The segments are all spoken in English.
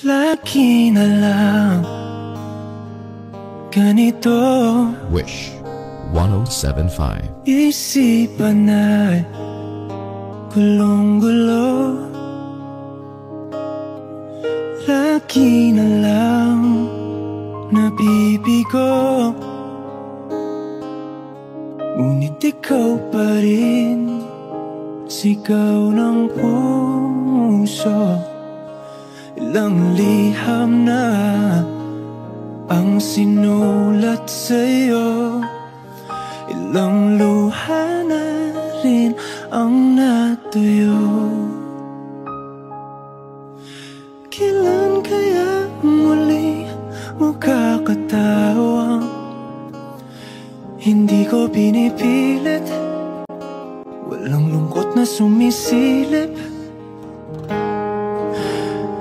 Lagi na lang ganito. Wish 107.5. Isipan na'y gulong-gulo. Lagi na lang nabibigo, ngunit ikaw pa rin sigaw ng puso. Ilang liham na ang sinulat sa'yo, ilang luha na rin ang natuyo. Kailan kaya muli magkakatawang hindi ko pinipilit, walang lungkot na sumisilip?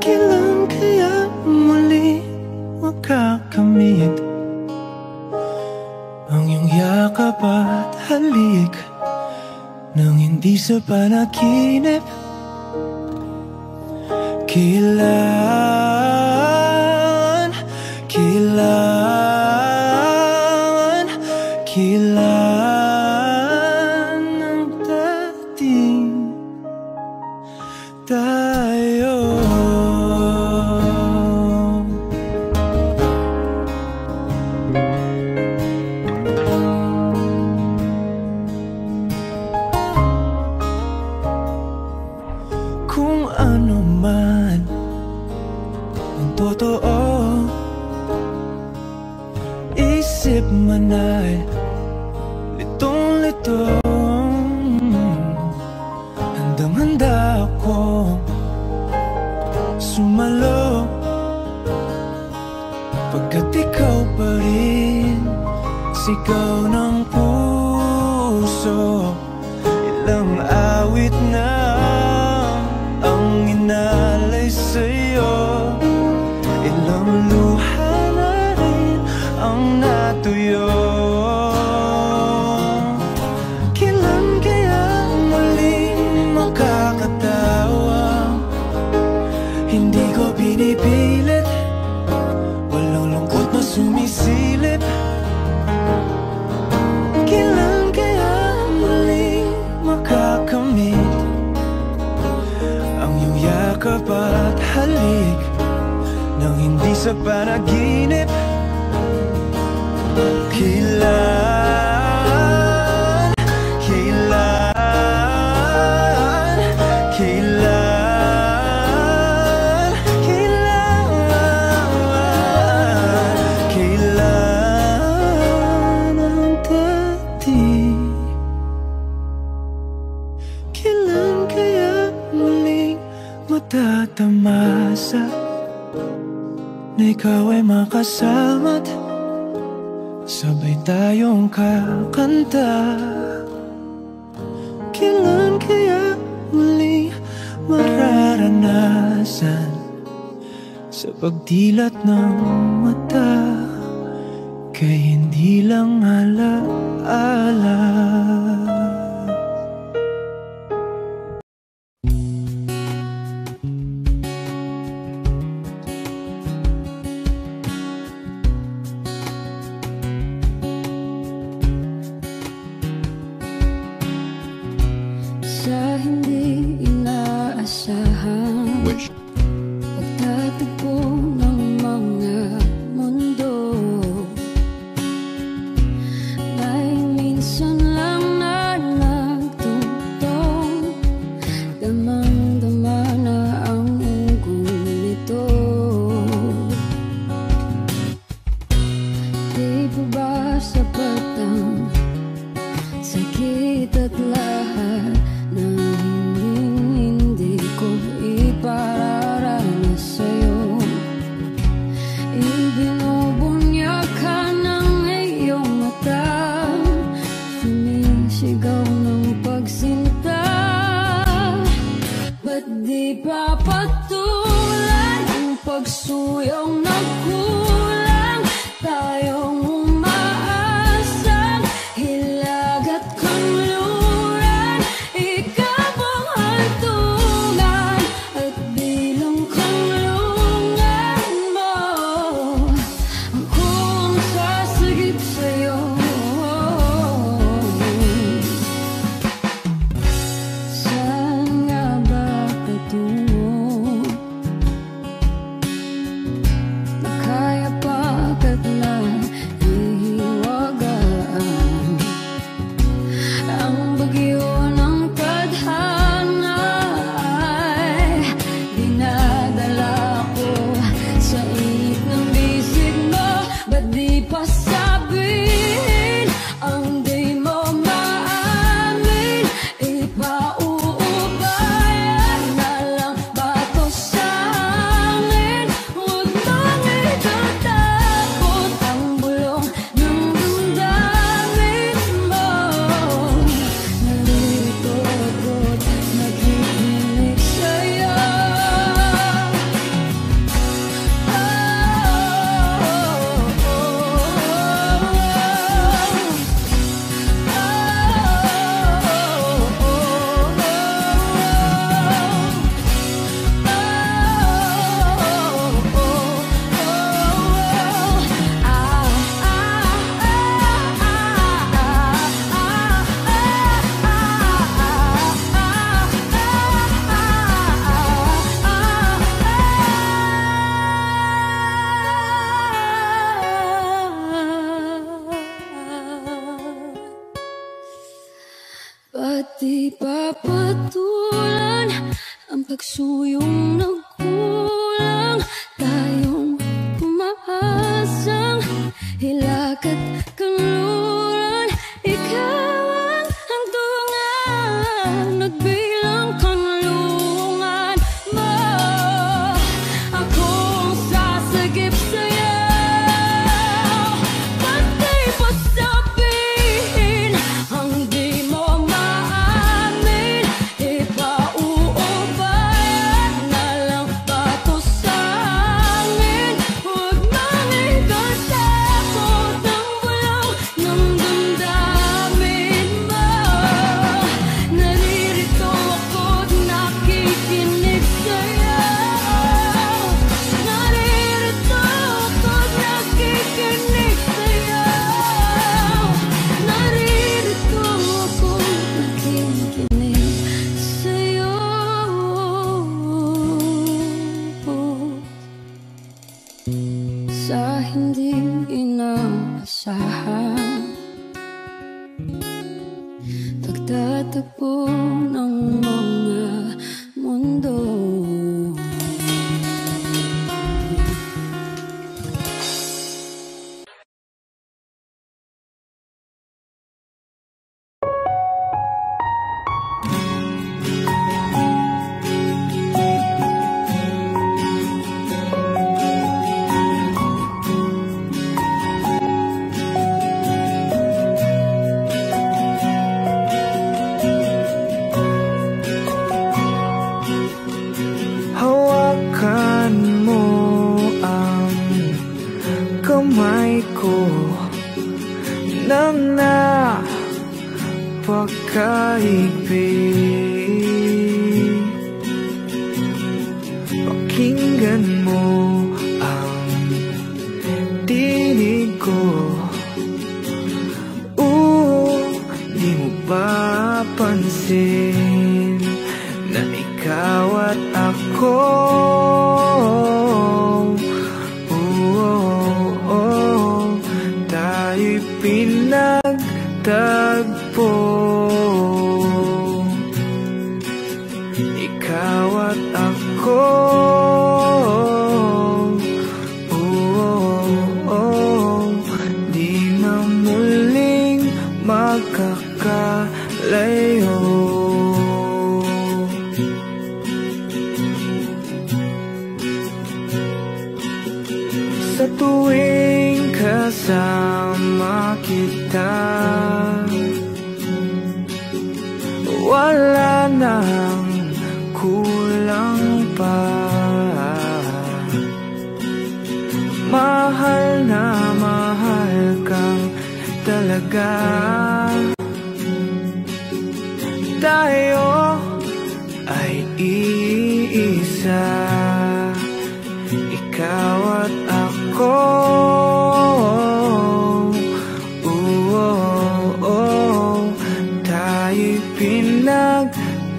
Kailan kaya muli makakamit ang iyong yakap at halik nang hindi sa panaginip? Kailan, kailan, kailan ang dating tayo? Isip man ay litong-lito, handang-handa ako sumalo, pagkat ikaw pa rin sigaw ng puso. Ilang awit na ang inalay sa'yo, ilang luha na rin ang natuyo. Kailan kaya muli makakatawa? Hindi ko pinipilit, walang lungkot na sumisilip. Kailan kaya muli makakamit ang iyong yakap at halik nang hindi sa panaginip? Kailan, kailan, kailan, tatamasa na ikaw ay makasama't sabay tayong kakanta. Kailan kaya muli mararanasan sa pagdilat ng mata kay hindi lang alaala? Ikaw ang hatulan at bilang kang lungan. at di papatulan ang pagsuyong nagkulang. Tayong umaasang hilakat kanluran. Ikaw ang tungan, nagbilang kanlungan mo. Akong sasagip sa'yo, pati pasabihin ang di mo maamin. Ipauubayan na lang ba to sa amin? Huwag mangingkol sa potang bulong ng damdamin mo. Naririto ako't nakikinig sa'yo. Naririto ako't nakikinig sa'yo. Naririto ako't nakikinig sa'yo. Sa hindi inaasahan,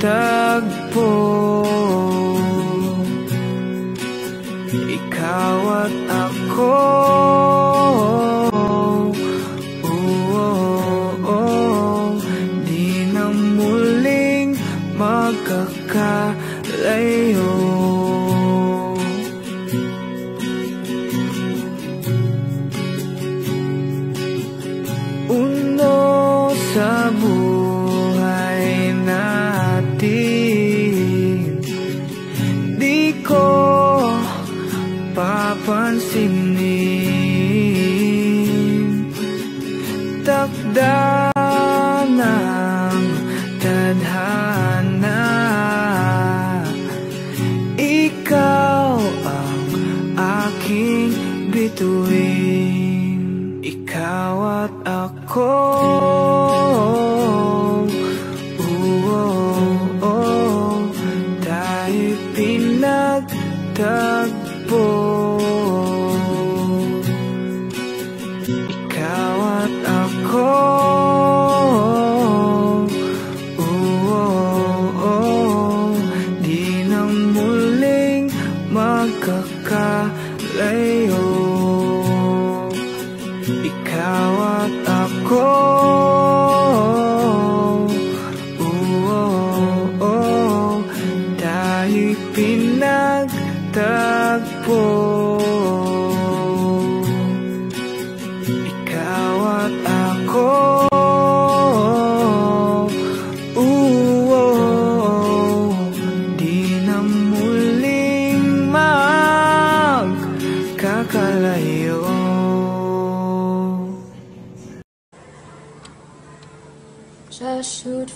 pagtatagpo ng mga mundo.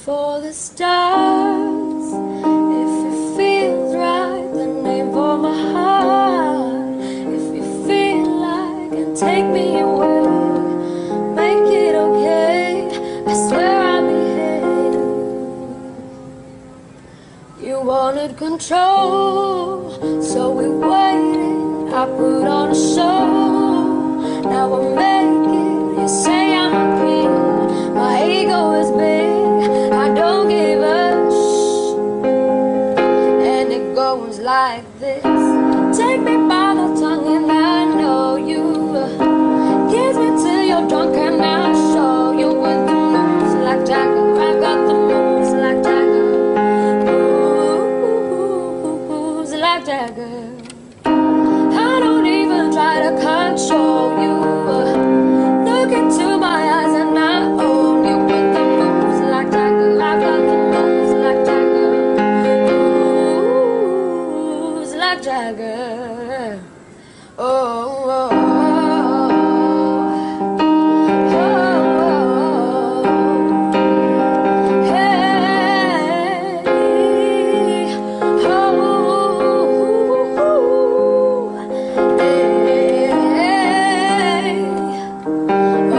for the stars. If it feels right, the name for my heart. If you feel like it, take me away, make it okay. I swear I behave. You wanted control, so we waited. I put on a show. Now I make it. You say I'm a king. My ego is big. Like this, take me by the tongue and I know you. Kiss me till you're drunk and I'll show you with the moves like Jagger. I've got the moves like Jagger, moves like Jagger. I don't even try to control you. Look into my eyes and I own you with the moves like Jagger. I've got the moves like Jagger. Jagger, oh, oh, oh, oh, oh, hey, oh, oh, hey, oh, oh,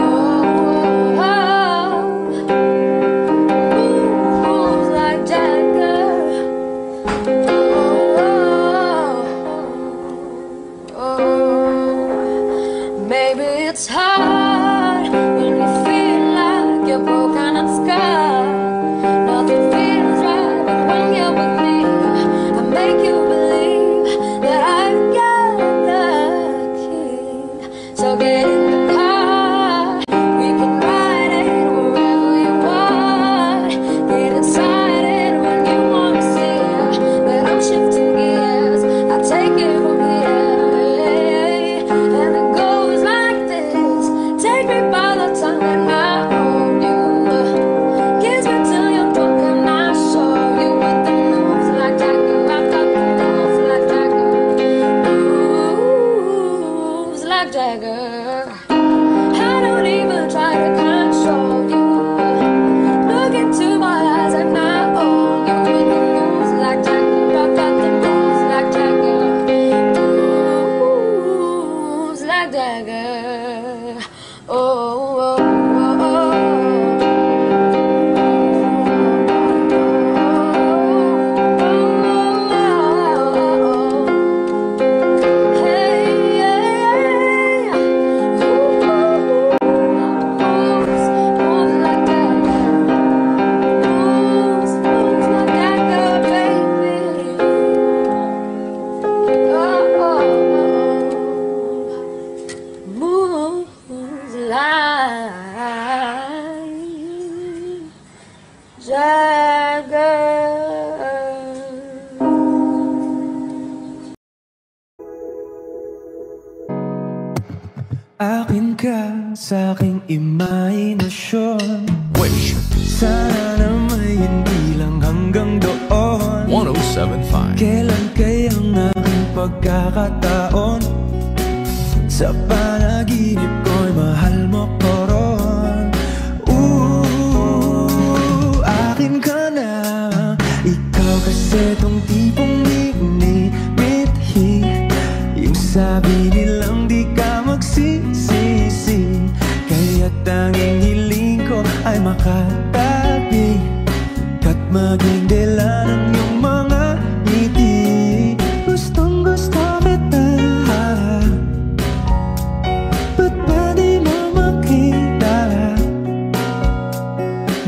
moves like Jagger. Maybe it's hard when you feel like you're broken and scarred. Nothing feels right, but when you're with me, I make you believe that I've got the key. So get in the car, we can ride it wherever you want. Get inside it when you want to see it. But I'm shifting gears, I take it from here. Jagger, I don't even try to control you. Look into my eyes and I own you with the moves like Jagger. I've got the moves like Jagger, moves like Jagger. Oh, oh, oh, oh. Akin ka sa aking imahinasyon. Wish. Sana may hindi lang hanggang doon. 107.5. Kailan kayang aking pagkakataon? Sa panaginip ko'y mahal mo ko ron. Akin ka na. Ikaw kasi tong tipong binibithin. Yung sabi nilang di ka magsisisi, kaya tanging hiling ko ay makatabi kat maging dila ng iyong mga ngiti. Gustong gusto kita, ba't ba di mo makita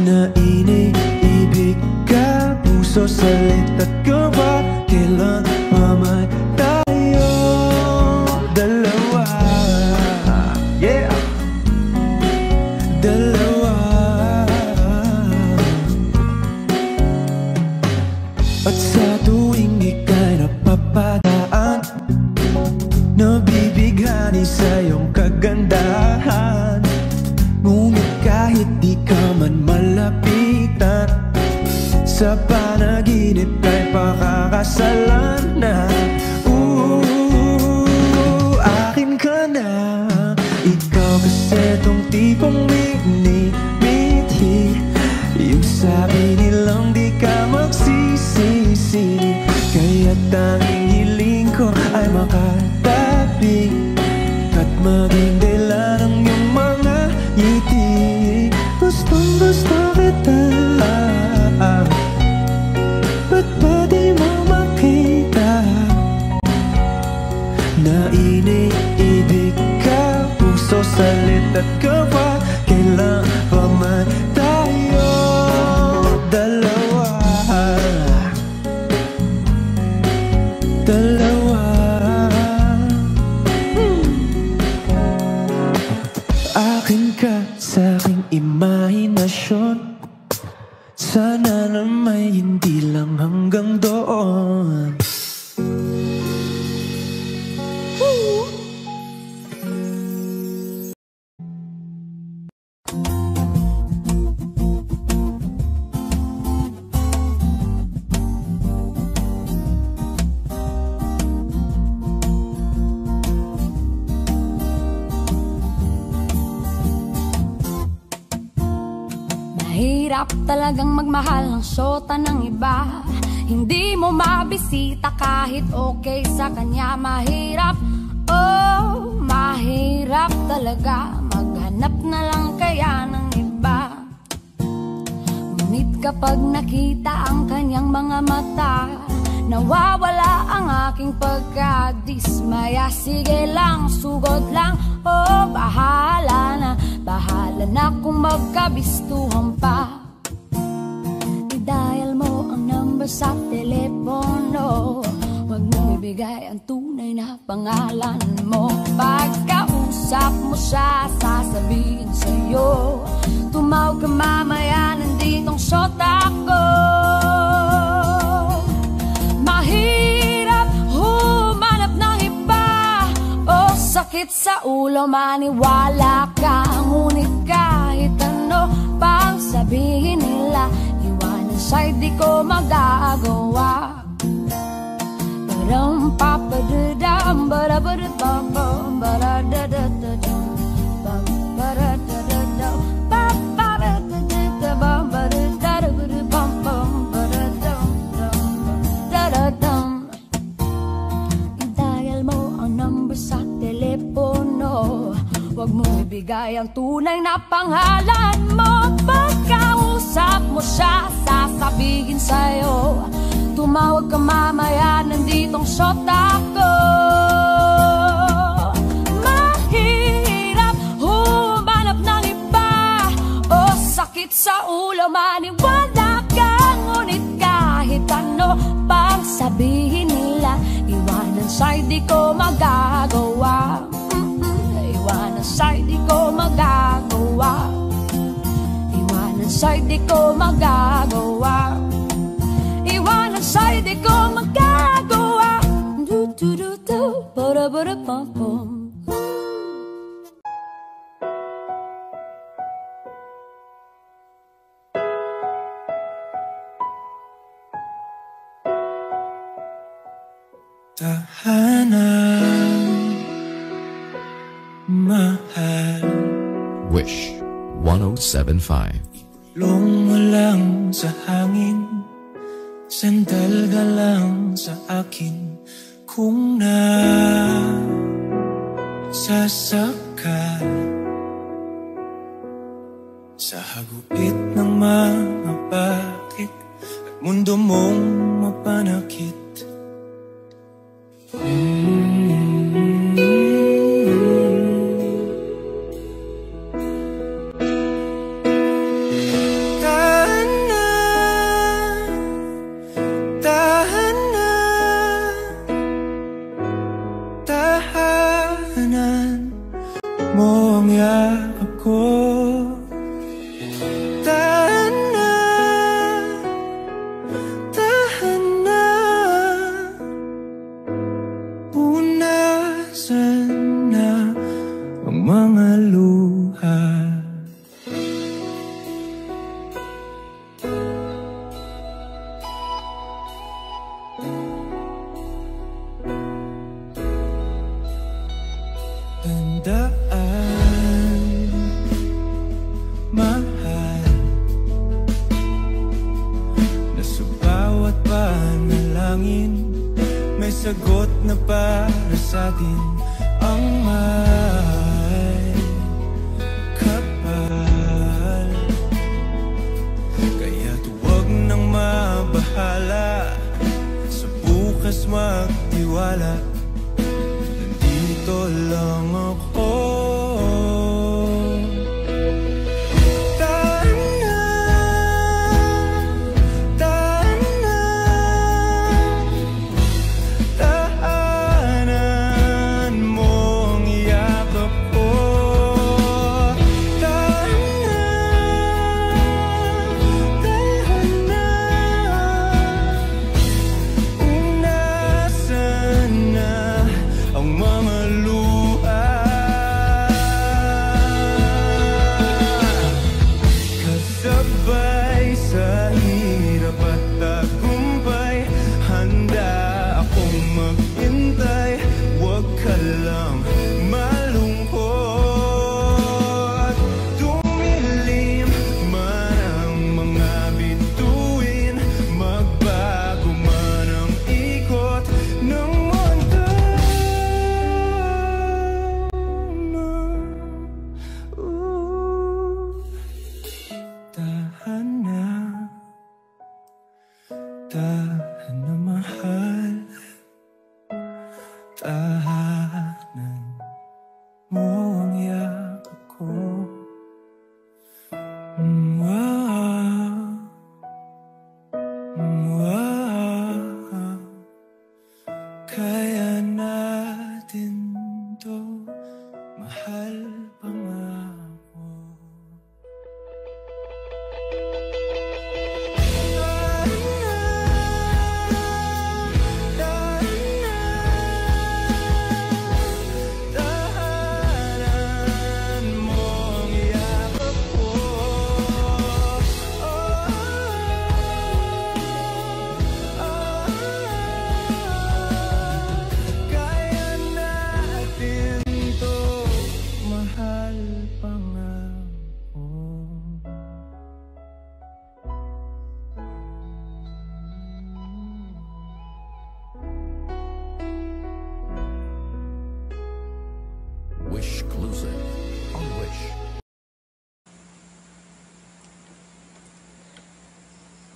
na iniibig ka? Puso, salita at gawa, kailan mamatay sa iyong kagandahan. Ngunit kahit di ka man malapitan, sa panaginip ay pakakasalan na. Akin ka na. Ikaw kasi tong tipong binibithin. Yung Sabi nilang di ka magsisisi, kaya't tanging hiling ko ay makatabi at maging dila ng iyong mga ngiti. Gustong gusto kita, ba't ba di mo makita na iniibig ka? Puso, salit at gawa, kailan pa man tayo dalawa? Akin ka sa aking imahinasyon, sana naman hindi lang hanggang doon. Hirap talagang magmahal ng syota ng iba. Hindi mo mabisita kahit okay sa kanya. Mahirap, oh, mahirap talaga. Maghanap na lang kaya ng iba. Ngunit kapag nakita ang kanyang mga mata, nawawala ang aking pagkadismaya. Sige lang, sugod lang, oh, bahala na. Bahala na kung magkabistuhan pa. I-dial mo ang number sa telepono, huwag mong ibigay ang tunay na pangalan mo. Pagkausap mo siya, sasabihin sa'yo, tumawag ka mamaya, nanditong syota ko. Mahirap humanap ng iba, oh, sakit sa ulo, maniwala ka. Ngunit kahit ano pang sabihin nila, iwanan siya'y di ko magagawa. Badam papadadam, badabadadam, badadadadam, badadadadam, badadadadam, badadadadam, badadadam. I-dial mo ang number sa telepono, huwag mong ibigay ang tunay na pangalan mo. Pagkausap mo siya, sasabihin sa'yo, tumawag ka mamaya, nanditong syota ko. Mahirap humanap ng iba, oh, sakit sa ulo, maniwala ka. Ngunit kahit ano pang sabihin nila, iwanan siya'y di ko magagawa. Iwanan siya'y di ko magagawa. Iwanan siya'y di ko magagawa. Iwanan siya'y di ko magagawa. Do do do do, bora bora pom pom. Tahanan, mahal. Wish 107.5. Long mo lang sa hangin, sandal ka lang sa akin. Kung na sasaka sa hagupit ng mga bakit at mundo mong mapanakit. Tahan na, panalangin, may sagot na para sa atin ang may kapal. Kaya't huwag nang mabahala, sa bukas magtiwala, nandito lang ako.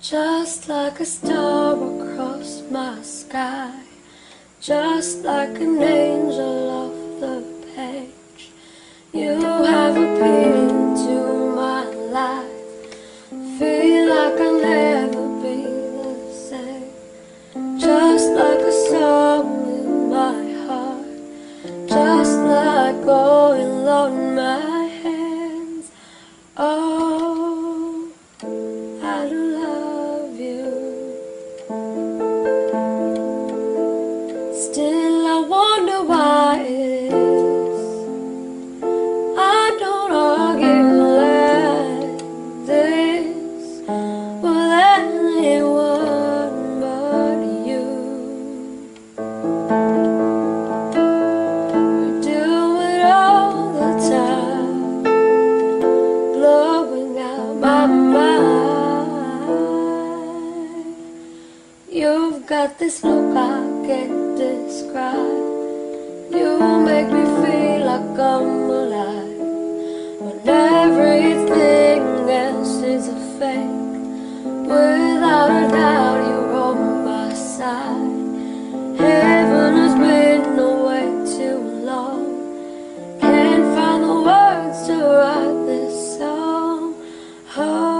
Just like a star across my sky, just like an angel off the page, you have appeared into my life. Feel like I'll never be the same. Just like a song in my heart, just like oil on my hands. Oh, this look I can't describe. You make me feel like I'm alive, when everything else is a fake. Without a doubt, you're on my side. Heaven has been away too long, can't find the words to write this song. Oh,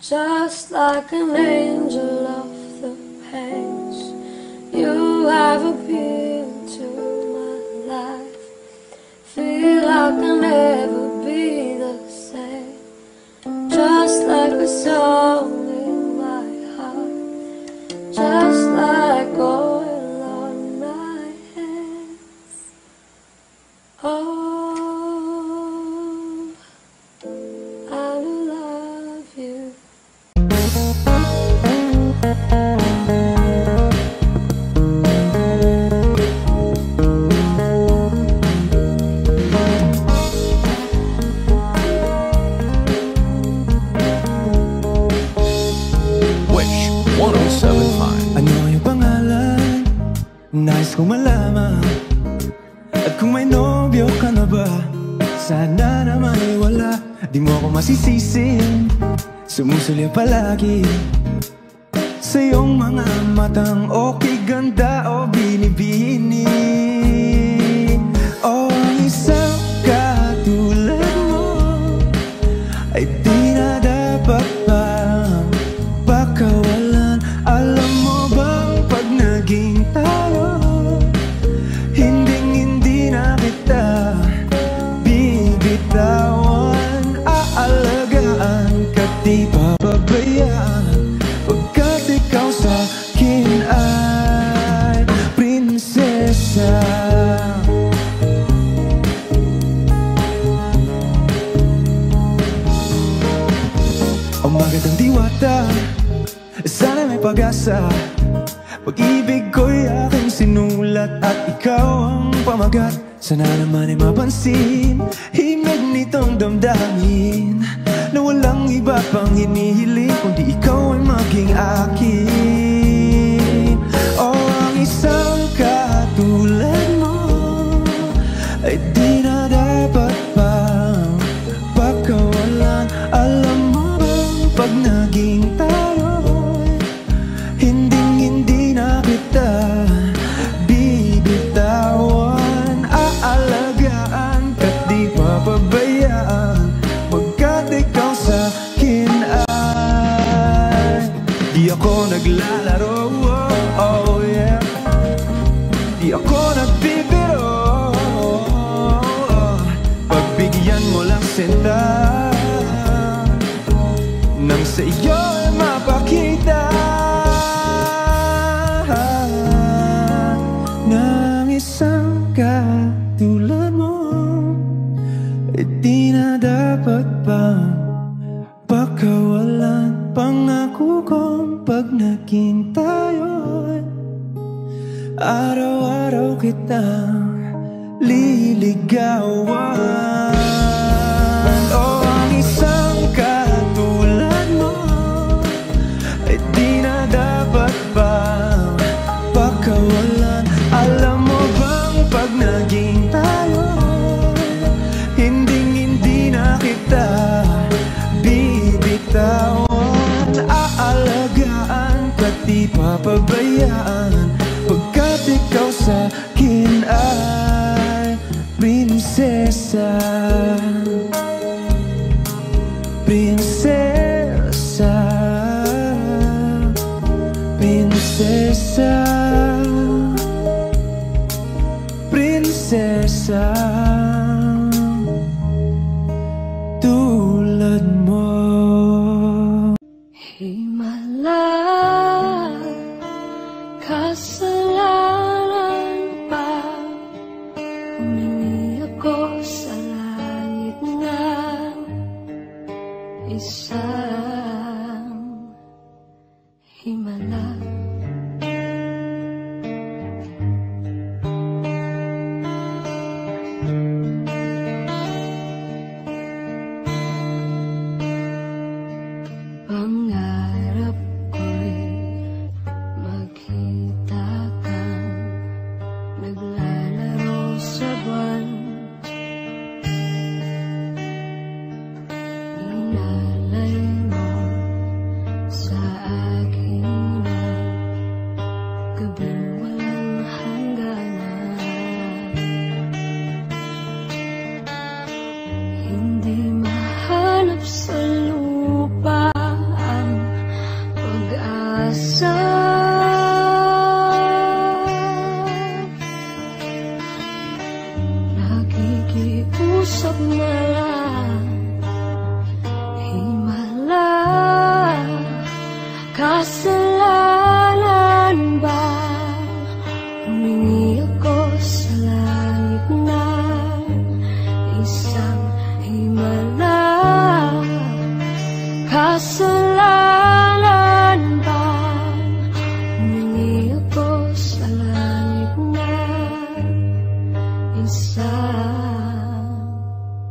just like an angel off the page, you have appeared to my life. I can never be the same. Just like a song in my heart, just like oil on my hands. Oh, I love you. Ano yung pangalan? Nais kong malaman. At kung may nobyo ka na ba? Sana naman ay wala. Di mo ako masisisin, sumusulya palagi sa iyong mga matang okay, ganda o binibini. O isang katulad mo ay di na dapat pang pakawalan. Alam mo bang pag naging tayo, hindi na kita bibitawan. Aalagaan ka, di papabayaan, pagkat ikaw sa'kin ay prinsesa. Ang magandang diwata, sana may pag-asa. Pag-ibig ko'y aking sinulat at ikaw ang pamagat. Sana naman ay mapansin himig nitong damdamin, na walang iba pang hinihiling kundi ikaw ay maging akin. O ang isang katulad mo ay di na dapat pang pagkawalan. Alam mo bang pag naging tayo, naglalaro, oh yeah. Di ako nagbibiro, pagbigyan mo lang sinta, nang sa iyo ay mapakita. Nang isang katulad mo ay di na dapat pang pagkawalan. Pangako kong pag naging tayo, araw-araw kitang liligawan. O ang isang katulad mo ay di na dapat bang pagkawalan. Alam mo bang pag naging tayo, hindi na kita bibitawan. Alagaan ka, di papabayaan, pagkat ikaw sa'kin ay prinsesa. Prinsesa, prinsesa, prinsesa, tulad mo. Kasalanan pa, humingi ako sa langit ng isang himala. Pakiusap na lang, himala, kasalanan ba? Humingi ako sa langit na isang himala, kasalanan ba? Humingi ako sa langit na isang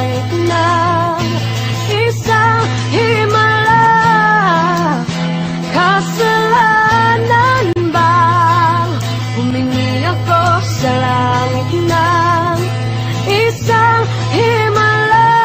himala.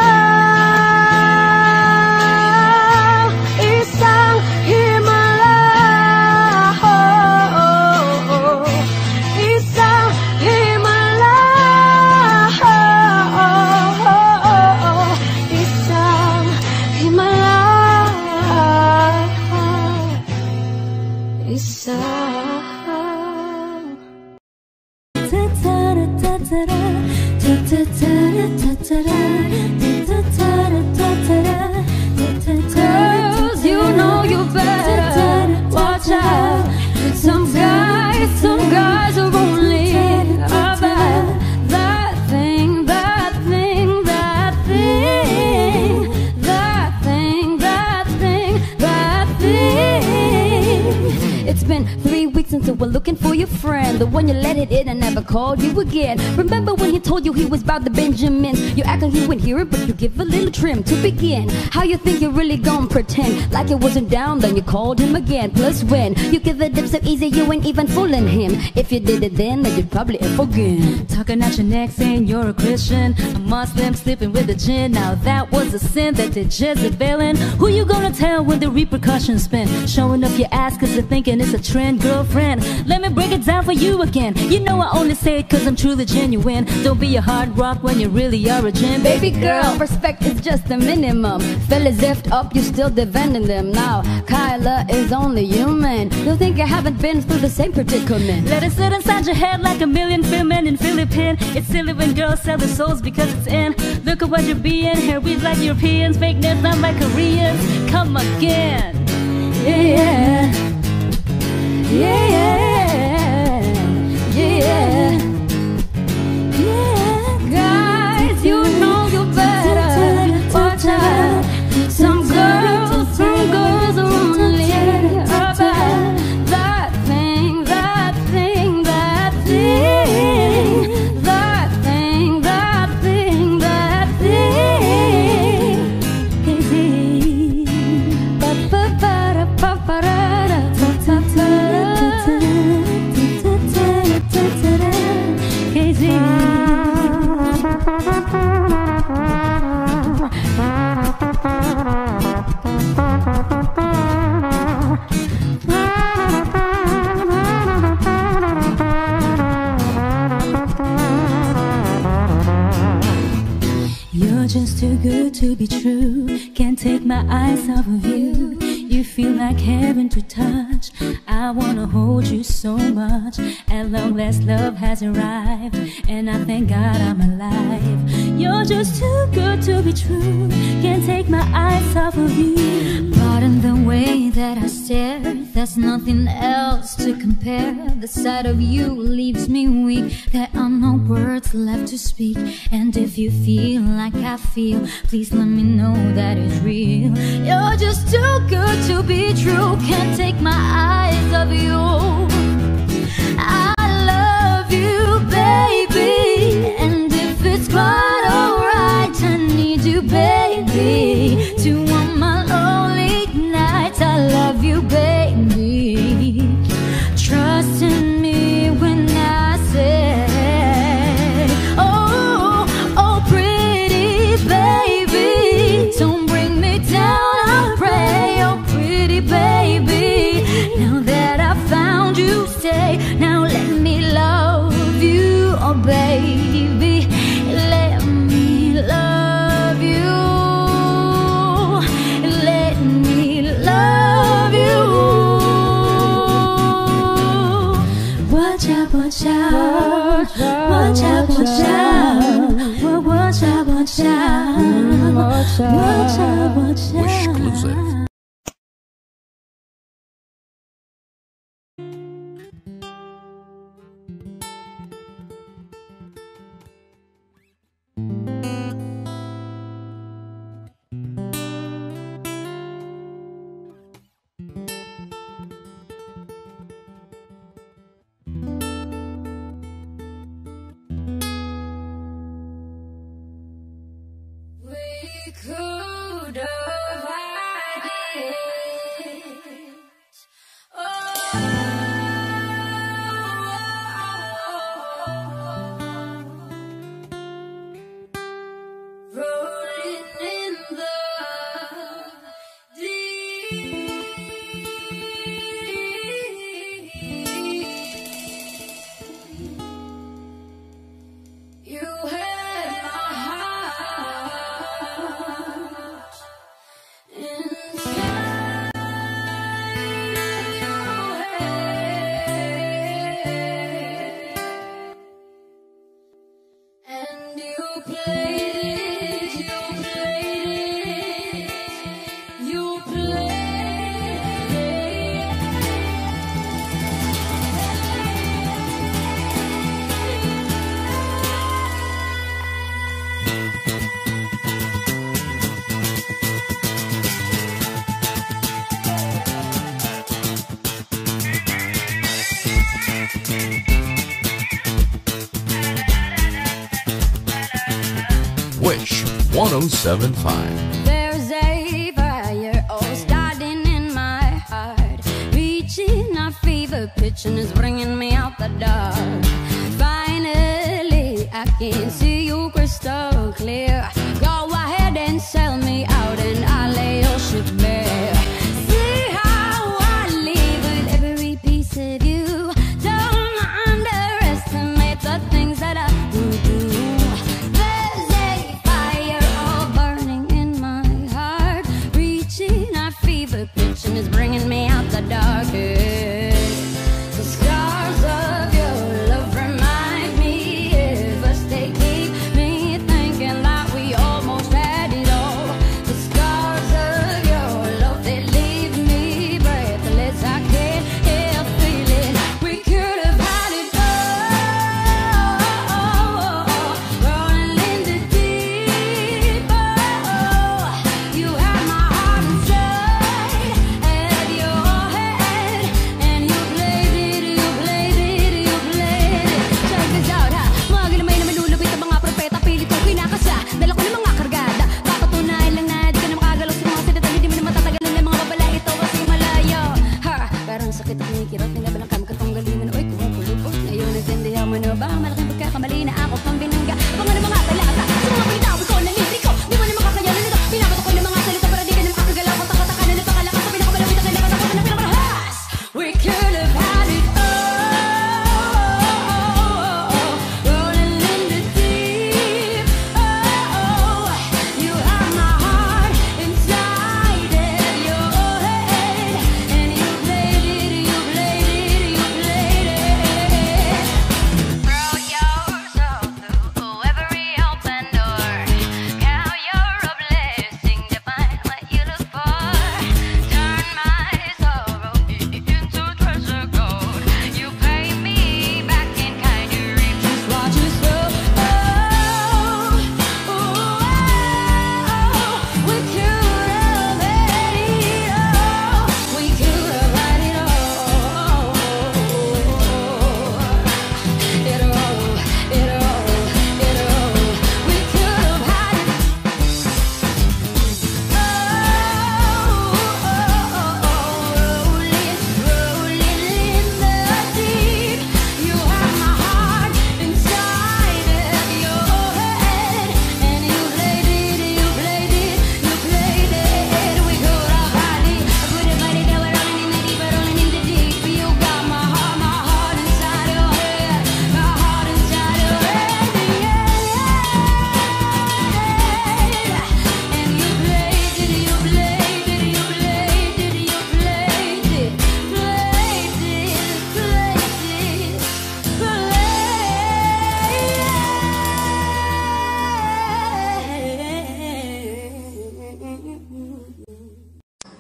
How you think you really gon' pretend like it wasn't down, then you called him again. Plus when you give a dip so easy, you ain't even fooling him. If you did it then you'd probably ever again. Talking out your neck saying you're a Christian, a Muslim sleeping with a jinn. Now that was a sin that did Jezebel in. Who you gonna tell when the repercussions been? Showing up your ass cause you're thinking it's a trend, girlfriend. Let me break it down for you again. You know I only say it cause I'm truly genuine. Don't be a hard rock when you really are a gin. Baby girl, respect is just the minimum. Fellas effed up, you still defending them. Now Kyla is only human. You think I haven't been through the same predicament? Let it sit inside your head like a million women in Philippines. It's silly when girls sell their souls because it's in. Look at what you're being. Here we like Europeans, fakeness not like Koreans. Come again. Yeah, yeah, yeah, yeah, yeah, yeah. Guys, you know you better watch out. Some girls can't take my eyes off of you. You feel like heaven to touch. I wanna hold you so much. At long last, love has arrived, and I thank God I'm alive. You're just too good to be true. Can't take my eyes off of you. Pardon the way that I stare. There's nothing else to compare. The sight of you leaves me weak. There are no words left to speak. And if you feel like I feel, please let me know that it's real. You're just too good to be true. Can't take my eyes off you. I love you, baby. And if it's quite alright, I need you, baby, to warm my lonely nights. I love you, baby. Trust in me when I say, oh, oh, pretty baby, don't bring me down, I'll pray. Oh, pretty baby, now that I've found you, stay. Now let me love you, oh baby, let me love you, let me love you. Watch out, watch out, watch out, watch out, watch out, watch out, watch out, watch out. Wish 107.5. There's a fire all starting in my heart, reaching a fever pitch and it's bringing me out the dark. Finally, I can see you crystal clear. Go ahead and sell me out and I'll lay your ship bare. See how I live with every piece of you. Don't underestimate the things that I do. Is bringing me out the darkest. The stars of your Dalawa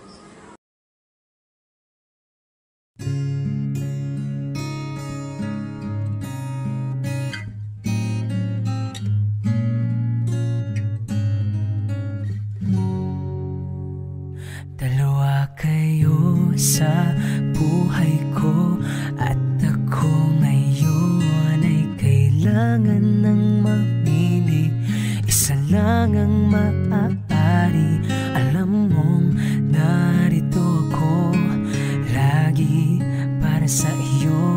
kayo sa buhay ko at ako ngayon ay kailangan ng mapili. Isa lang ang maaari, alam mong narito ako lagi para sa iyo.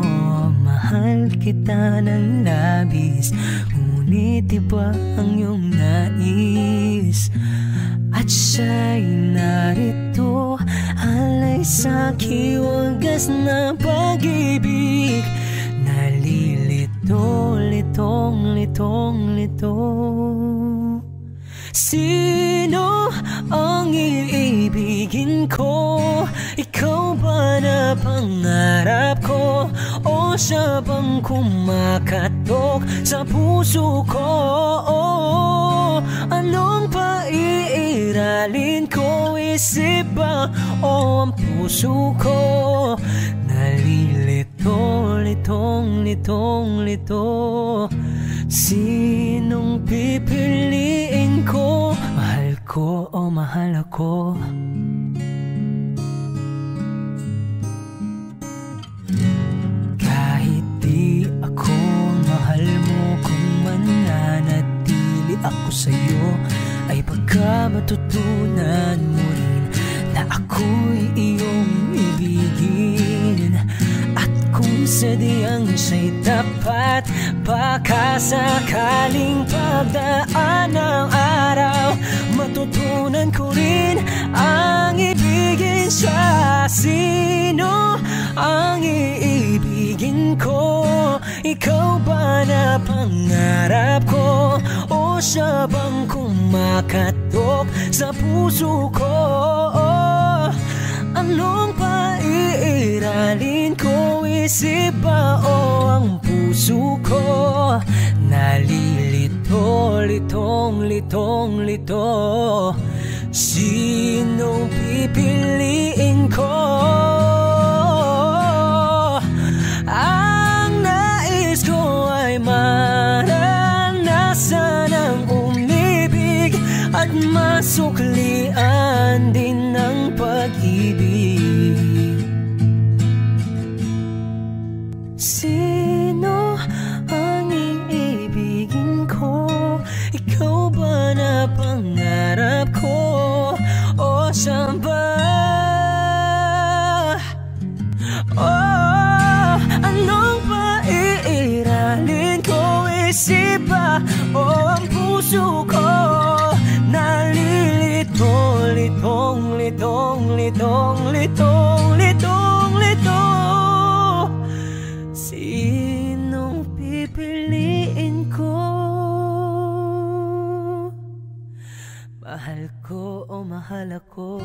Mahal kita ng labis, ngunit iba ang iyong nais. At siya'y narito, alay sa kiwagas na pag-ibig. Nalilito, litong-lito. Sino ang iibigin ko? Ikaw ba na pangarap ko? O siya bang kumakatok sa puso ko? Anong paiiralin ko? Isip ba o ang puso ko? Nalilito, litong-lito. Sinong pipiliin ko? Mahal ko o mahal ako? Kahit di ako mahal mo, kung mananatili ako sa'yo, ay baka matutunan mo rin na ako'y iyong ibigin. At kung sadyang siya'y tapat, baka sakaling pagdaan ng araw, matutunan ko rin ang ibigin siya. Sino ang iibigin ko? Ikaw ba na pangarap ko? O siya bang kumakatok sa puso ko? Anong paiiralin ko? Isip ba o ang puso ko? Nalilito, litong-lito. Sinong pipiliin ko? Ang nais ko ay maranasan ang umibig at masuklian din ang pag-ibig. Sino ang iibigin ko? Ikaw ba na pangarap ko? O siya ba? Oh, anong paiiralin ko? Isip ba o ang puso ko? Nalilito, litong-lito. Sinong pipiliin ko? Mahal ko o mahal ako?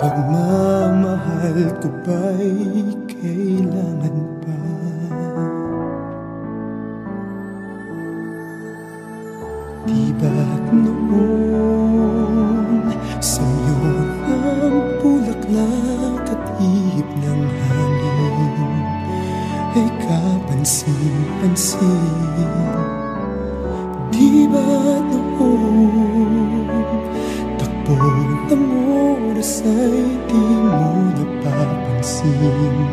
Pagmamahal ko ba'y kailangan pa? Di ba't noon sa iyo ang bulaklak at ihip ng hangin ay kapansin-pansin? Di ba't noon takbo ng oras ay di mo napapansin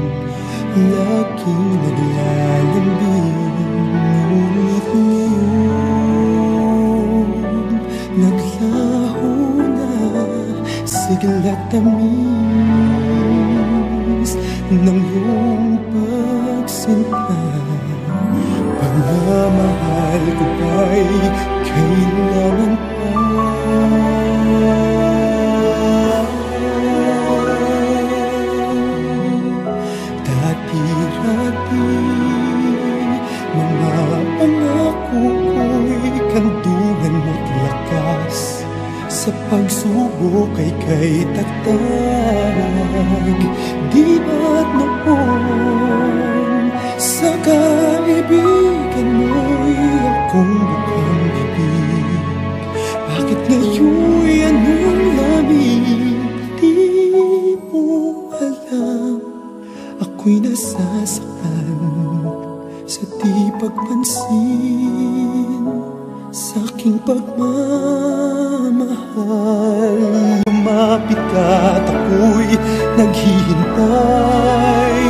ang aking naglalambing ngunit ngayon naglaho na sigla't tamis ng iyong pagsinta. Pagmamahal ko ba'y kailangan pa? Sa pagsubok ay kay tatag. Di ba't noon sa kaibigan mo'y akong bukang bibig? Bakit ngayon anong lamig? Di mo alam ako'y nasasaktan sa di pagpansin sa aking pagmamahal. Lumapit ka at ako'y naghihintay,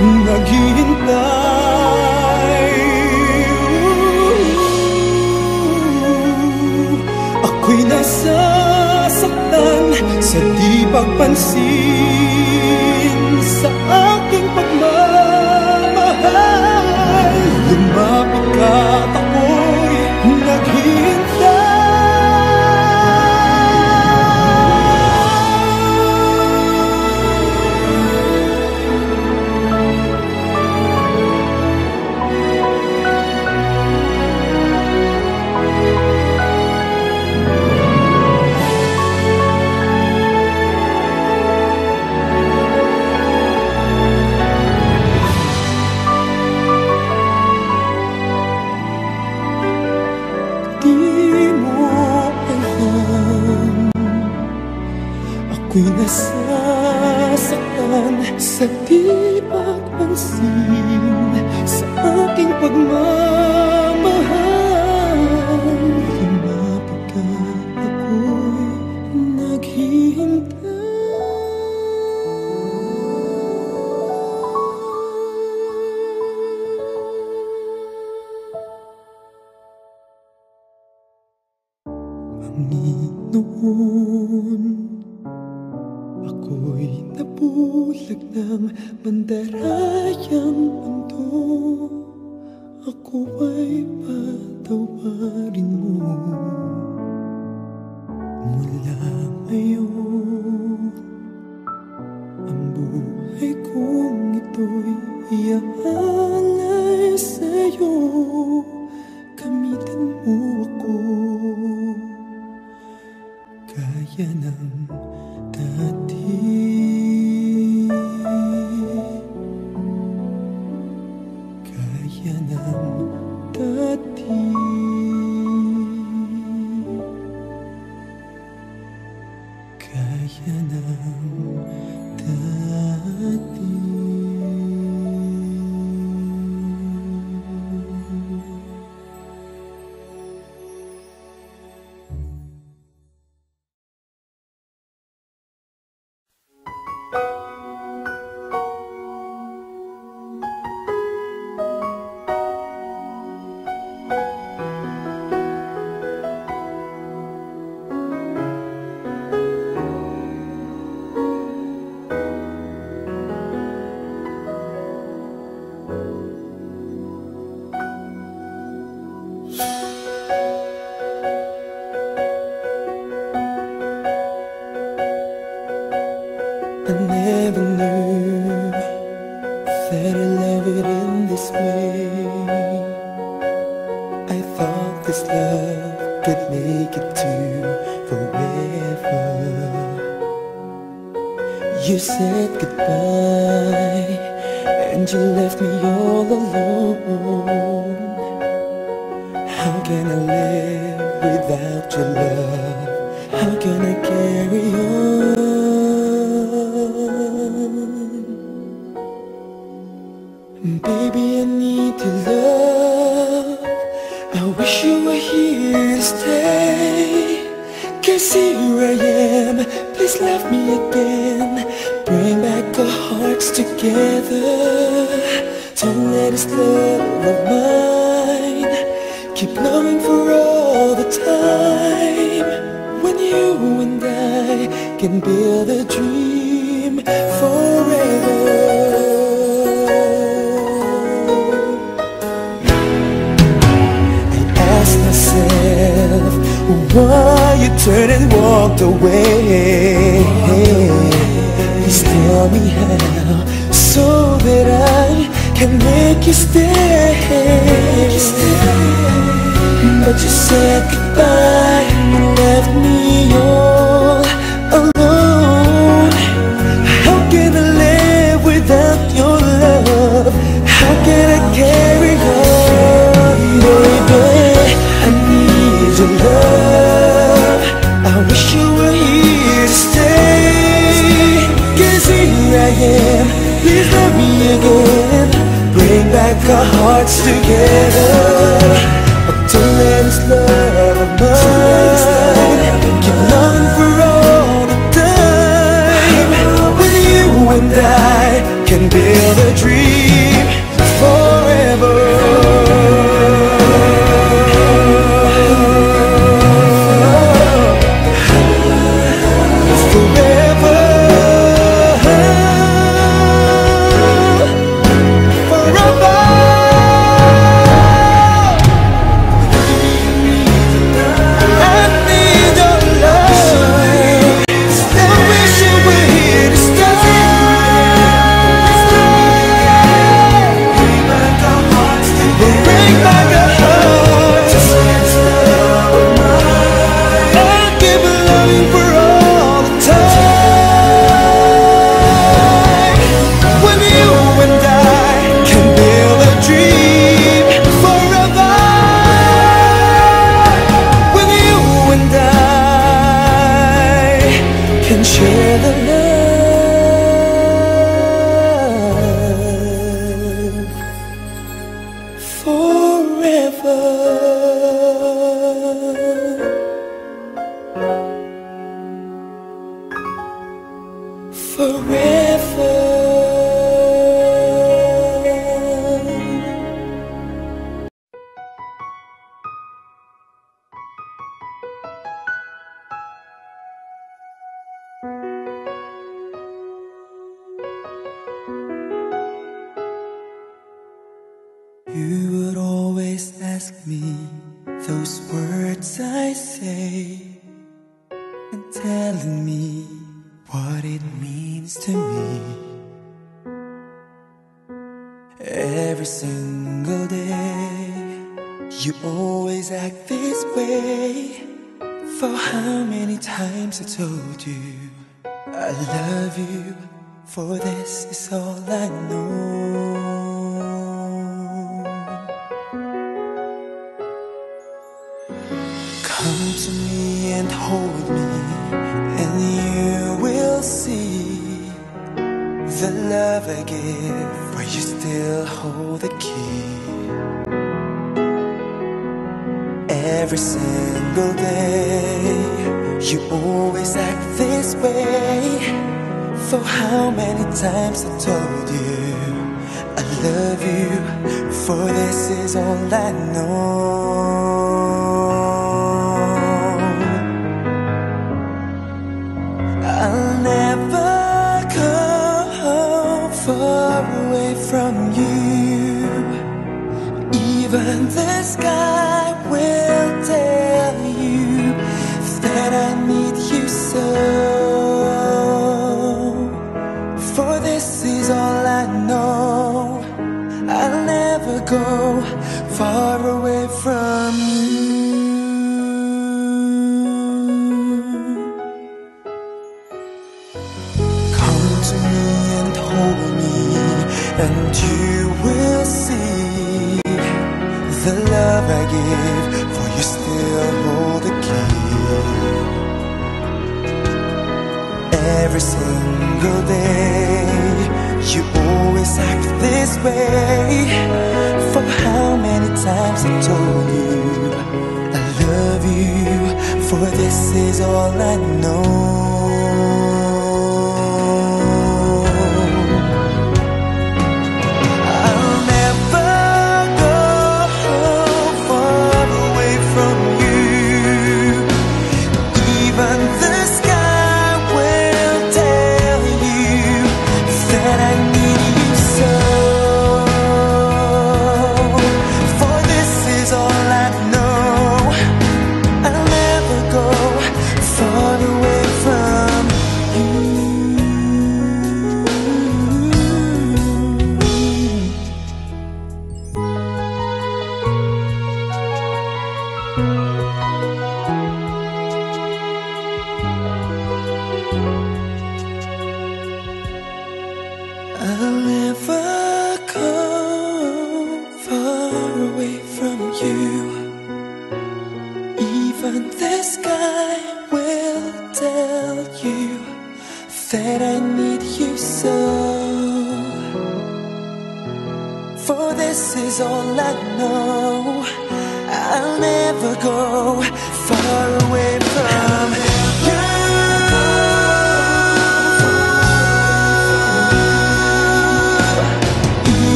naghihintay. Ako'y nasasaktan sa di pagpansin sa aking pagmamahal. Lumapit ka at ako'y ako'y nasasaktan sa di pagpansin sa aking pagmamahal. Lumapit ka, ako'y naghihintay. Panginoon, ako'y nabulag ng mandarayang mundo. Ako ay patawarin mo mula ngayon. Ang buhay kong ito'y iaalay sa'yo. Gamitin mo ako kaya ng and you left me all alone. How can I live without your love? How can I carry on? Baby, I need your love. I wish you were here to stay. 'Cause here I am, please love me again. Bring back our hearts together. Don't let this love of mine keep longing for all the time. When you and I can build a dream forever. Why you turned and walked away? Please tell me how, so that I can make you stay. But you said goodbye and left me all alone. How can I live without your love? How can I carry on? Baby, I need your love. I wish you were here to stay. 'Cause here I am, please love me again. Bring back our hearts together. Don't let this love of mine keep longing for all the time. When you and I can build a dream forever. and you will see the love I give, for you still hold the key. Every single day, you always act this way. For how many times I told you I love you, for this is all I know.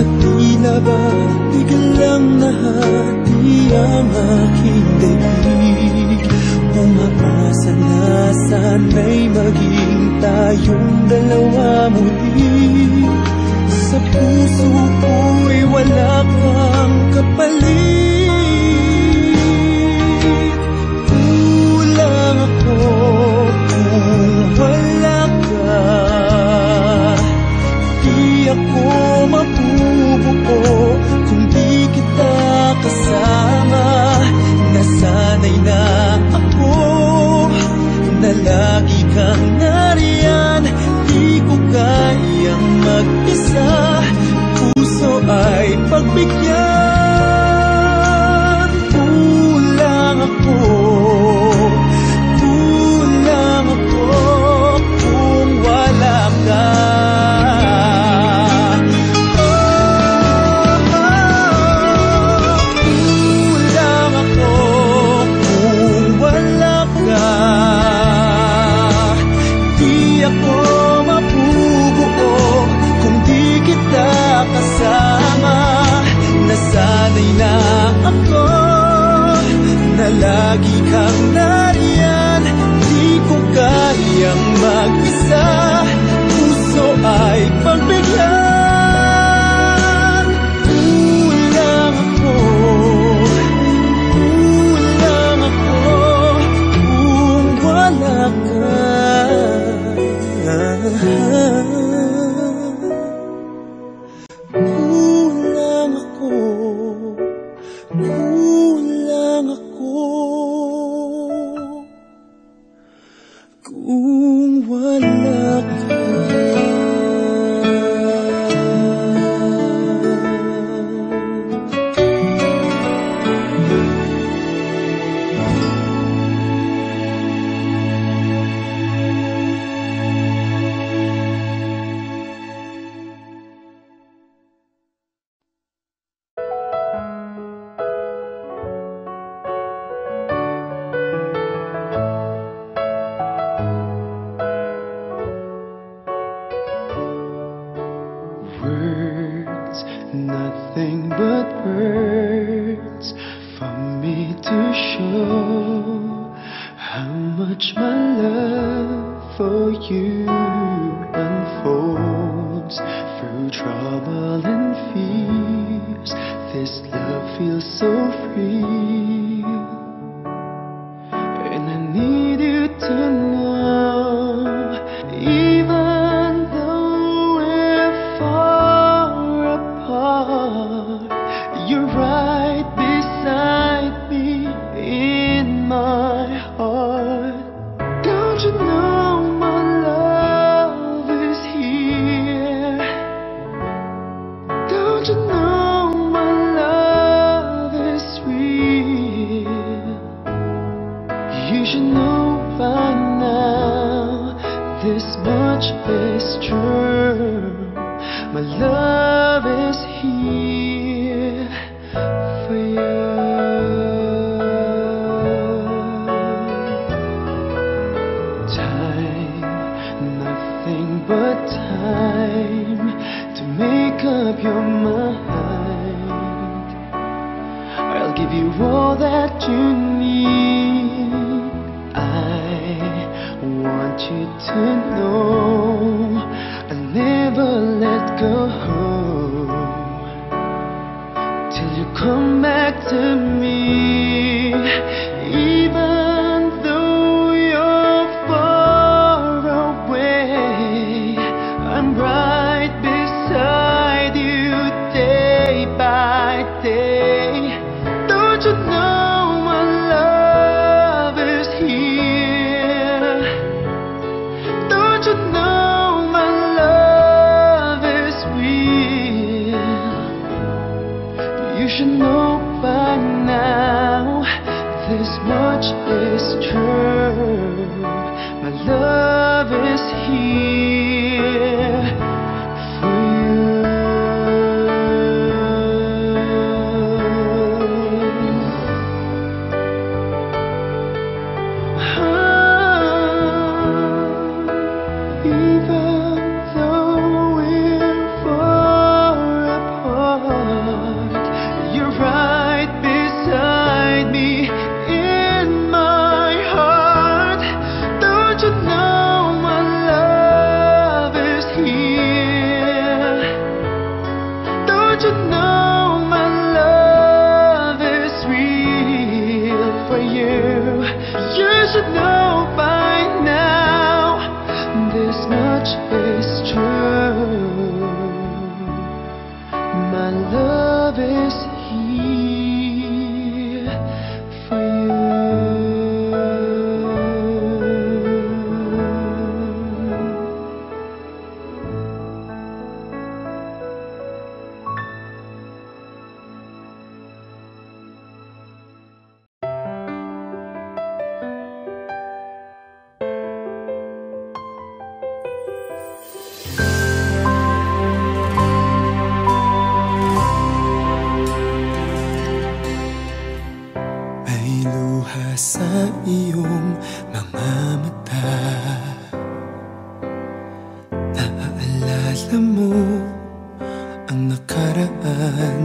At tila ba biglang nahal ang aking daig. Umapasa na sana'y maging tayong dalawa muli. Sa puso ko'y wala kang kapalit. Kulang ako kung wala ka. Di ako mabubuo kung di kita kasama. Nasanay na ako na lagi kang nariyan. Di ko kayang mag-isa. Puso ay pagbigyan. Kulang ako. Kulang ako kung wala ka. Sanay na ako na lagi kang nariyan. Di ko kayang mag-isa. Puso ay pagbigyan. Kulang ako kung wala ka. You're right beside sa iyong mga mata. Naaalala mo ang nakaraan,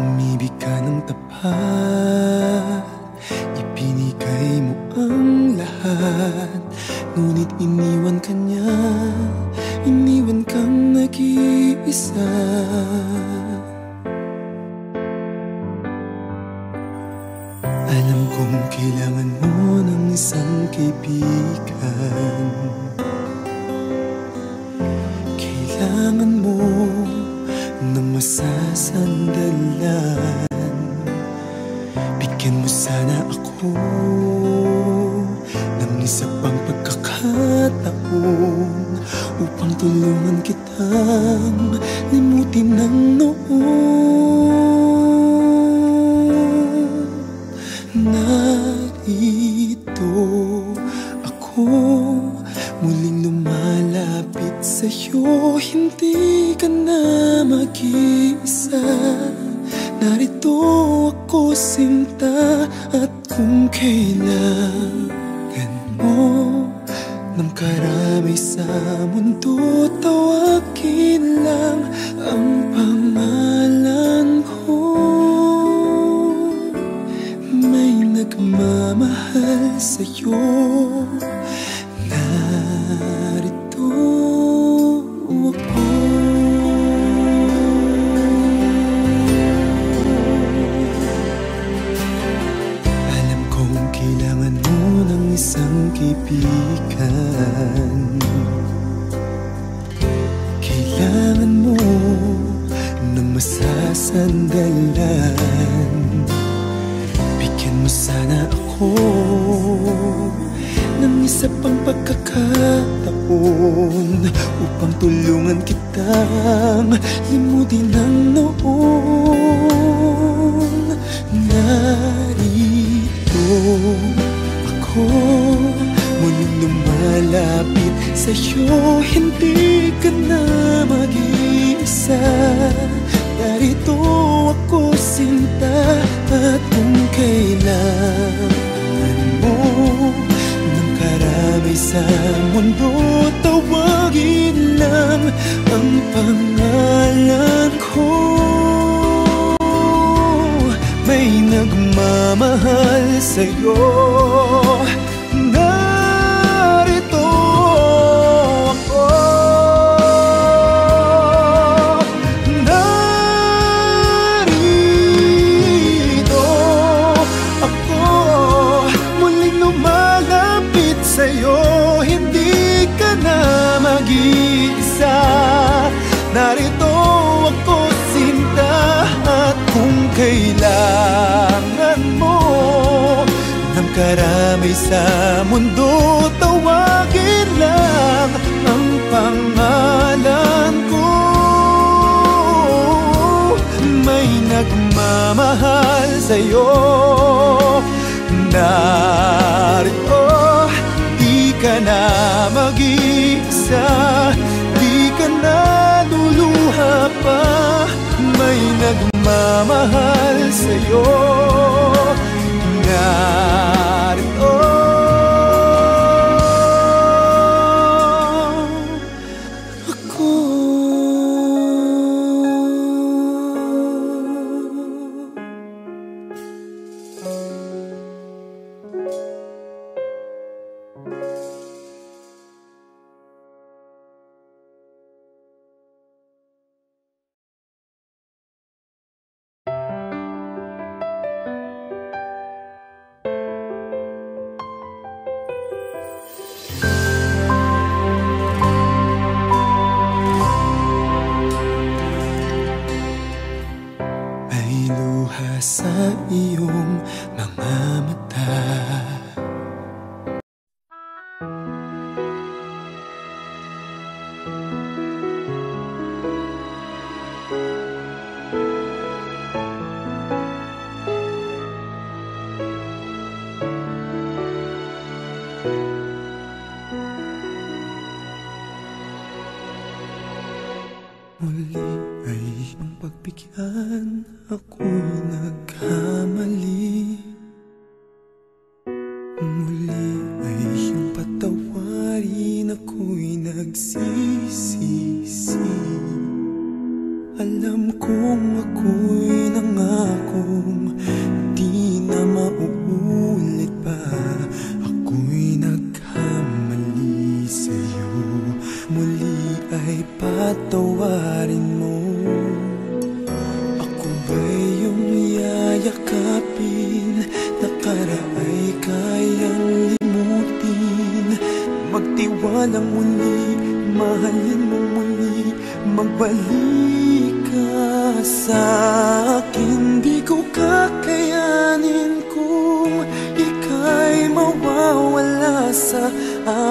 umibig ka ng tapat, ibinigay mo ang lahat, ngunit iniwan ka niya, iniwan kang nag-iisa. Alam kong kailangan mo ng isang kaibigan, kailangan mo ng masasandalan. Bigyan mo sana ako ng isa pang pagkakataon upang tulungan kitang limutin ang noon. Narito ako, muling lumalapit sa'yo, hindi ka na mag-iisa. Narito ako, sinta, at kung kailangan mo nang karami sa mundo, tawagin lang ang pangalan ko. May nagmamahal sa'yo, narito ako. Alam kong kailangan mo ng isang kaibigan, kailangan mo ng masasandalan. Bigyan mo sana ako ng isa pang pagkakataon upang tulungan kitang limutin ang noon. Narito ako, muling lumalapit sa'yo, hindi ka na mag-iisa. Narito ako, sinta, at kung kailangan mo ng karami sa mundo, tawagin lang ang pangalan ko. May nagmamahal sa'yo, narito ako. Narito ako, muling lumalapit sa'yo, hindi ka na mag-iisa. Narito ako, sinta, at kung kailangan mo ng karami sa mundo, tawagin lang ang pangalan ko. May nagmamahal sa'yo, narito, di ka na mag-iisa, di ka na luluha pa. May nagmamahal sa'yo, narito ako. Sa iyong mga mata, muli ay ang pagbigyan, ako'y nagkamali. ako'y nangakong di na mauulit pa. Ako'y nagkamali sa'yo, muli ay patawarin mo. Ako ba'y iyong yayakapin, nakara'y kayang limutin? Magtiwalang muli, mahalin mo muli, magbalik ka sa akin. Di ko kakayanin kung ika'y mawawala sa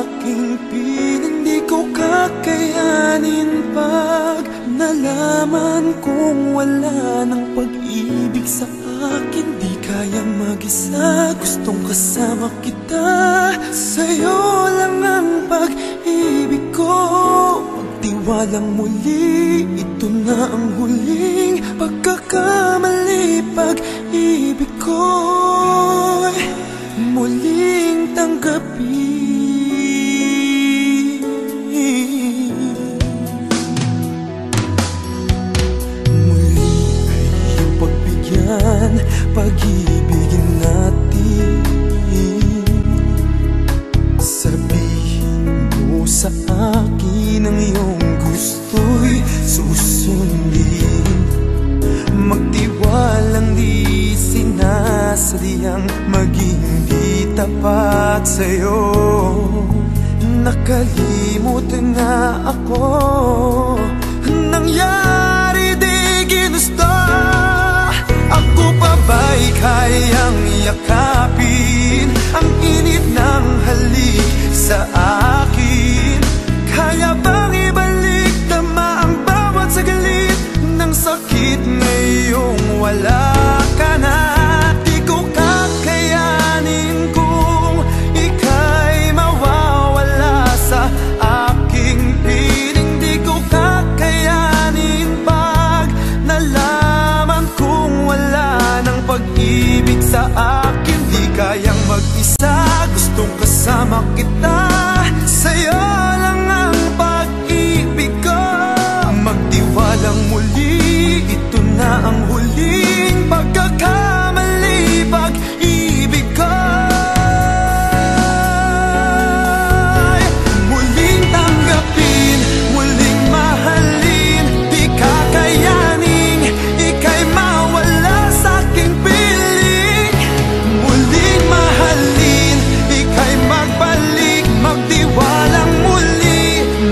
aking piling. Di ko kakayanin pag nalaman kung wala ng pag-ibig sa akin. Di kaya mag-isa, gustong kasama kita. Sa'yo lang ang pag-ibig ko. Walang muli, ito na ang huling pagkakamali. Pag-ibig ko'y muling tanggapin. Muli ay iyong pagbigyan, pag-ibigin natin. Sabihin mo sa akin ang iyong gusto'y susundin. Magtiwalang di sinasadyang maging di tapat sa'yo. Nakalimutan na ako, nangyari di ginusto. Ako pa ba'y kayang yakapin ang init ng halik sa akin? Kaya bang ibalik tama ang bawat saglit ng sakit ngayong wala ka na? Di ko kakayanin kung ika'y mawawala sa aking piling. Di ko kakayanin pag nalaman kung wala ng pag-ibig sa akin. Di kayang mag-isa, gustong kasama kita. Sa'yo lang ang pag-ibig ko. Magtiwalang muli, ito na ang huling pagkakamali. Pag-ibig ko muling tanggapin, muling mahalin. Di kakayanin, ika'y mawala sa aking piling. Muling mahalin, ika'y magbalik. Magtiwalang muli,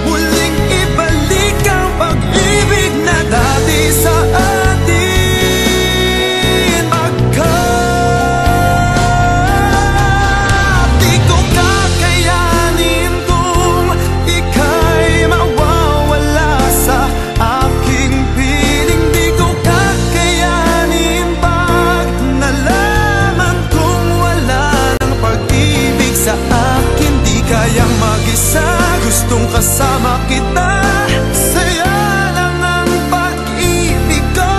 muling ibalik ang pag-ibig na dati sa atin magkat. Di ko kakayanin kung ika'y mawawala sa aking piling. Di ko kakayanin pag nalaman kung wala ng pag-ibig sa akin. Di kayang mag-isa, gustong kasama kita. Sa'yo lang ang pag-ibig ko.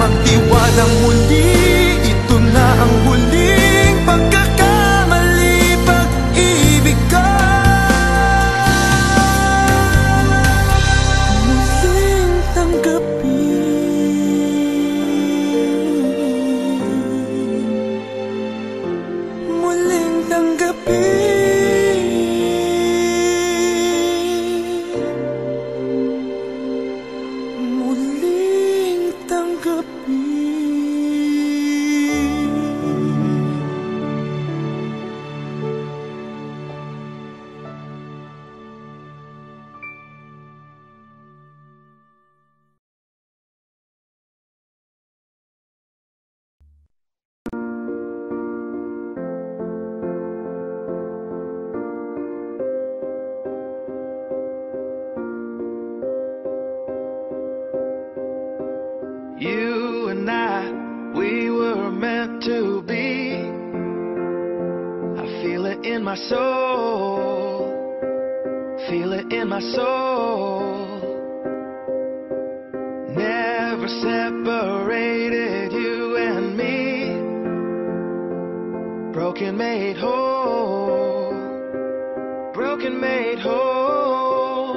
Magtiwalang muli, ito na ang huling pagkakamali. Pag-ibig ko muling tanggapin. Muling tanggapin. Muling tanggapin. You and I, we were meant to be. I feel it in my soul, feel it in my soul. Never separated, you and me. Broken made whole, broken made whole.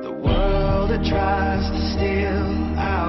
The world that tries to steal our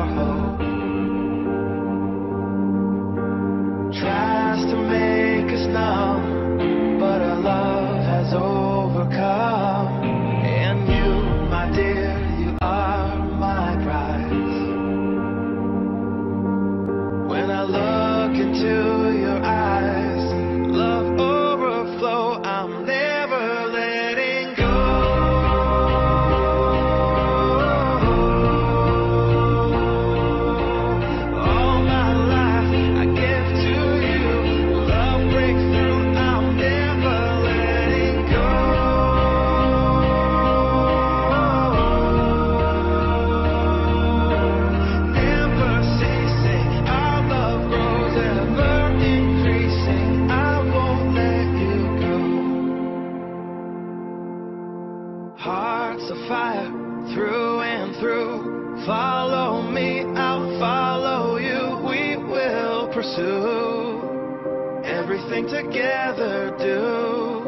pursue, everything together do.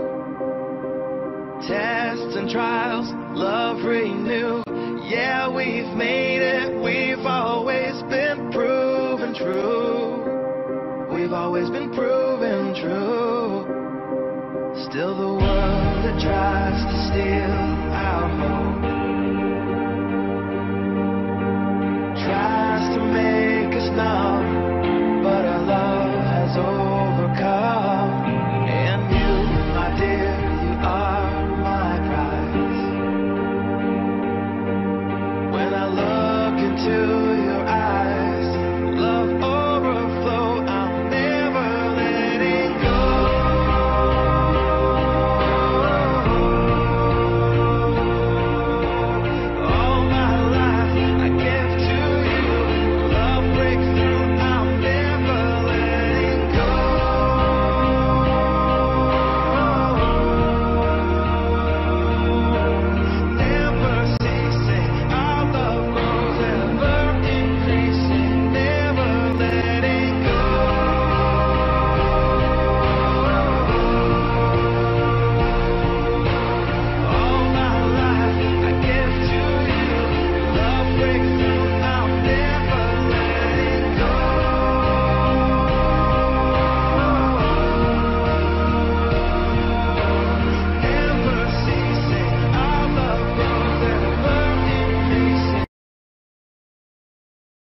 Tests and trials, love renew. Yeah, we've made it, we've always been proven true. We've always been proven true. Still the world that tries to steal our hope